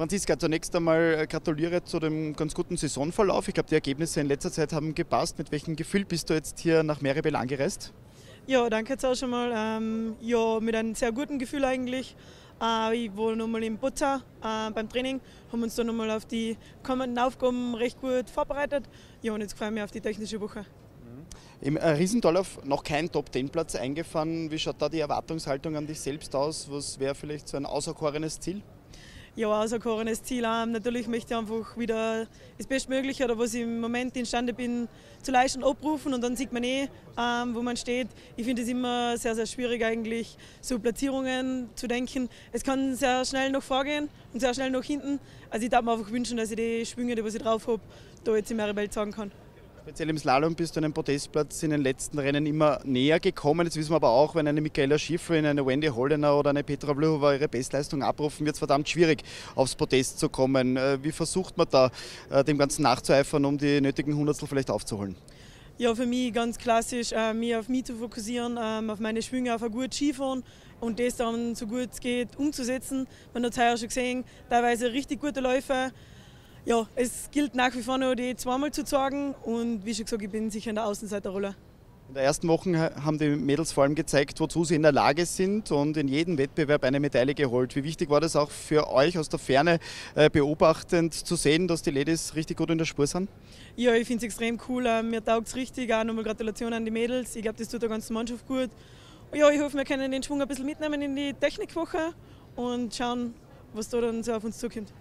Franziska, zunächst einmal gratuliere zu dem ganz guten Saisonverlauf. Ich glaube, die Ergebnisse in letzter Zeit haben gepasst. Mit welchem Gefühl bist du jetzt hier nach Meribel angereist? Ja, danke jetzt auch schon mal. Ja, mit einem sehr guten Gefühl eigentlich. Ich war nochmal in Butza beim Training, haben uns da nochmal auf die kommenden Aufgaben recht gut vorbereitet. Ja, und jetzt freue ich mich auf die technische Woche. Im Riesendorlauf noch kein Top-10-Platz eingefahren. Wie schaut da die Erwartungshaltung an dich selbst aus? Was wäre vielleicht so ein auserkorenes Ziel? Ja, auserkorenes Ziel. Natürlich möchte ich einfach wieder das Bestmögliche oder was ich im Moment imstande bin zu leisten, abrufen und dann sieht man wo man steht. Ich finde es immer sehr, sehr schwierig eigentlich, so Platzierungen zu denken. Es kann sehr schnell nach vorgehen und sehr schnell nach hinten. Also ich darf mir einfach wünschen, dass ich die Schwünge, die was ich drauf habe, da jetzt in Meribel zeigen kann. Speziell im Slalom bist du an den Podestplatz in den letzten Rennen immer näher gekommen. Jetzt wissen wir aber auch, wenn eine Michaela Schiffrin, eine Wendy Holdener oder eine Petra Bluhova ihre Bestleistung abrufen, wird es verdammt schwierig, aufs Podest zu kommen. Wie versucht man da dem Ganzen nachzueifern, um die nötigen Hundertstel vielleicht aufzuholen? Ja, für mich ganz klassisch, mich auf mich zu fokussieren, auf meine Schwünge, auf ein gutes Skifahren und das dann so gut es geht umzusetzen. Man hat es heuer schon gesehen, teilweise richtig gute Läufe. Ja, es gilt nach wie vor noch, die zweimal zu zeigen und wie schon gesagt, ich bin sicher in der Außenseiterrolle. In der ersten Woche haben die Mädels vor allem gezeigt, wozu sie in der Lage sind und in jedem Wettbewerb eine Medaille geholt. Wie wichtig war das auch für euch aus der Ferne beobachtend zu sehen, dass die Ladies richtig gut in der Spur sind? Ja, ich finde es extrem cool, mir taugt es richtig, auch nochmal Gratulation an die Mädels, ich glaube, das tut der ganzen Mannschaft gut. Ja, ich hoffe, wir können den Schwung ein bisschen mitnehmen in die Technikwoche und schauen, was da dann so auf uns zukommt.